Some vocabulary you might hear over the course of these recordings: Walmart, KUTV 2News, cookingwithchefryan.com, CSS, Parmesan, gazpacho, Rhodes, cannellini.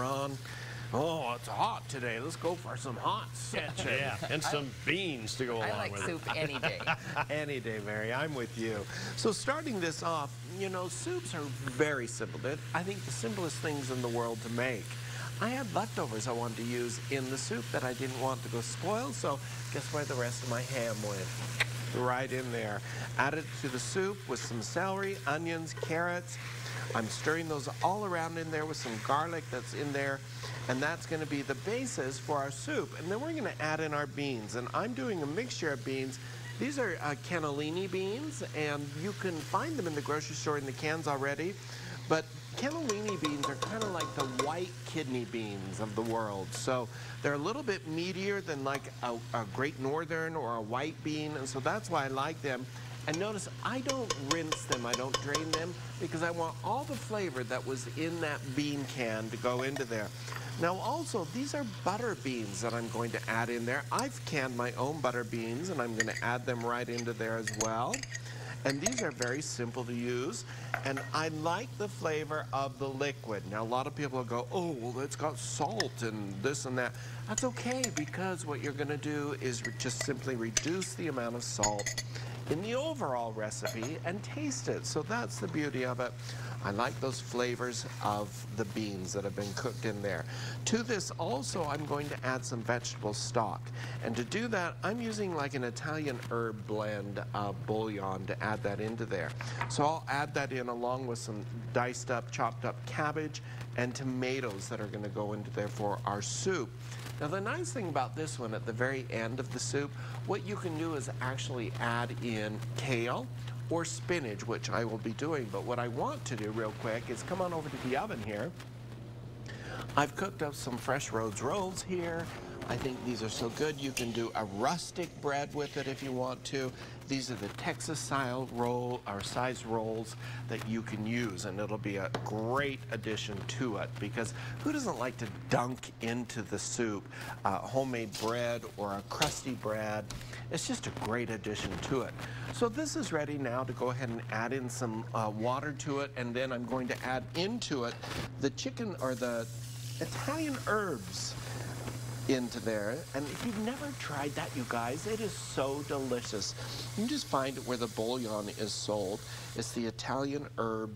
Ron. Oh, it's hot today. Let's go for some hot satchet. Yeah, and some beans to go along with it. I like soup any day. Any day, Mary. I'm with you. So starting this off, you know, soups are very simple. They're, I think, the simplest things in the world to make. I had leftovers I wanted to use in the soup that I didn't want to go spoil, so guess where the rest of my ham went? Right in there. Add it to the soup with some celery, onions, carrots. I'm stirring those all around in there with some garlic that's in there, and that's going to be the basis for our soup. And then we're going to add in our beans, and I'm doing a mixture of beans. These are cannellini beans, and you can find them in the grocery store in the cans already, but cannellini beans are kind of like the white kidney beans of the world. So they're a little bit meatier than like a Great Northern or a white bean, and so that's why I like them. And notice I don't rinse them, I don't drain them, because I want all the flavor that was in that bean can to go into there. Now also, these are butter beans that I'm going to add in there. I've canned my own butter beans, and I'm going to add them right into there as well. And these are very simple to use, and I like the flavor of the liquid. Now, a lot of people will go, oh, well, it's got salt and this and that. That's okay, because what you're gonna do is just simply reduce the amount of salt in the overall recipe and taste it. So that's the beauty of it. I like those flavors of the beans that have been cooked in there. To this also, I'm going to add some vegetable stock. And to do that, I'm using like an Italian herb blend bouillon to add that into there. So I'll add that in along with some diced up, chopped up cabbage and tomatoes that are gonna go into there for our soup. Now the nice thing about this one, at the very end of the soup, what you can do is actually add in kale or spinach, which I will be doing. But what I want to do real quick is come on over to the oven here. I've cooked up some fresh Rhodes rolls here. I think these are so good. You can do a rustic bread with it if you want to. These are the Texas style roll or size rolls that you can use, and it'll be a great addition to it, because who doesn't like to dunk into the soup homemade bread or a crusty bread? It's just a great addition to it. So this is ready now to go ahead and add in some water to it, and then I'm going to add into it the chicken or the Italian herbs into there. And if you've never tried that, you guys, it is so delicious. You can just find it where the bouillon is sold. It's the Italian herb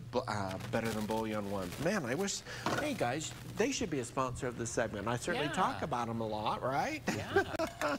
better than bouillon one. Man, I wish, hey guys, they should be a sponsor of this segment. I certainly talk about them a lot, right? Yeah,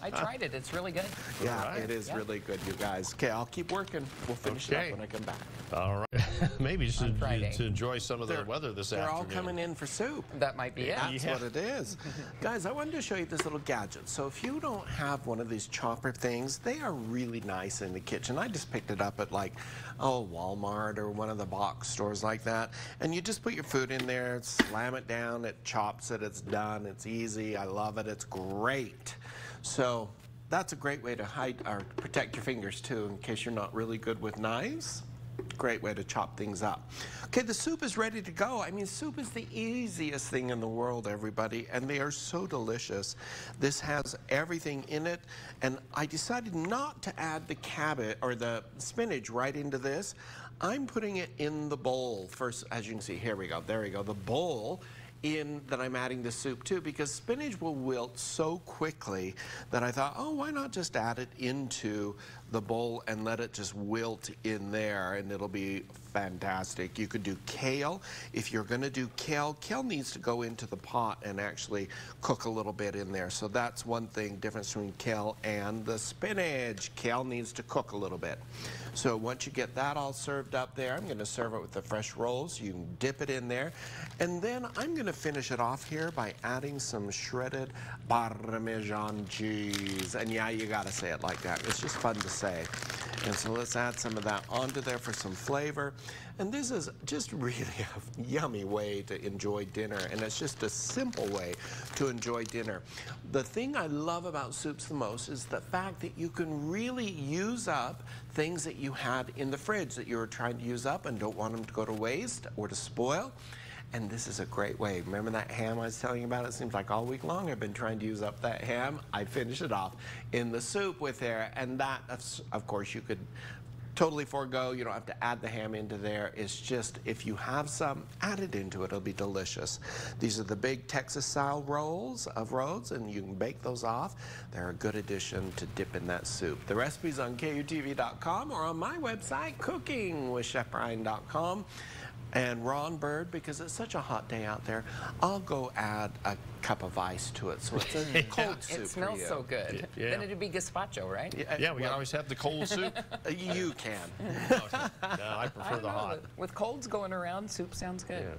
I tried it. It's really good. Yeah, right. It is really good, you guys. Okay, I'll keep working. We'll finish it up when I come back. All right. Maybe you should to enjoy some of the weather this afternoon. They're all coming in for soup. That might be it. That's what it is. Guys, I wanted to show you this little gadget. So if you don't have one of these chopper things, they are really nice in the kitchen. I just picked it up at like, oh, Walmart or one of the box stores like that. And you just put your food in there, slam it down, it chops it, it's done, it's easy. I love it, it's great. So that's a great way to hide or protect your fingers too, in case you're not really good with knives. Great way to chop things up. Okay, the soup is ready to go. I mean, soup is the easiest thing in the world, everybody, and they are so delicious. This has everything in it, and I decided not to add the cabbage or the spinach right into this. I'm putting it in the bowl first, as you can see. Here we go. There we go. The bowl in that I'm adding the soup to, because spinach will wilt so quickly that I thought, oh, why not just add it into the bowl and let it just wilt in there, and it'll be fantastic. You could do kale. If you're gonna do kale, kale needs to go into the pot and actually cook a little bit in there. So that's one thing, difference between kale and the spinach. Kale needs to cook a little bit. So once you get that all served up there, I'm gonna serve it with the fresh rolls. You can dip it in there. And then I'm gonna finish it off here by adding some shredded Parmesan cheese. And yeah, you gotta say it like that. It's just fun to say. And so let's add some of that onto there for some flavor. And this is just really a yummy way to enjoy dinner, and it's just a simple way to enjoy dinner. The thing I love about soups the most is the fact that you can really use up things that you had in the fridge that you were trying to use up and don't want them to go to waste or to spoil. And this is a great way. Remember that ham I was telling you about? It seems like all week long I've been trying to use up that ham. I finish it off in the soup with there. And that, of course, you could totally forego. You don't have to add the ham into there. It's just, if you have some, add it into it. It'll be delicious. These are the big Texas-style rolls of Rhodes, and you can bake those off. They're a good addition to dip in that soup. The recipe's on KUTV.com or on my website, cookingwithchefryan.com. And Ron Bird, because it's such a hot day out there, I'll go add a cup of ice to it, so it's a cold soup. It smells so good. Yeah. Then it'd be gazpacho, right? Yeah, we can always have the cold soup. You can. No, I prefer the hot. With colds going around, soup sounds good. Yeah.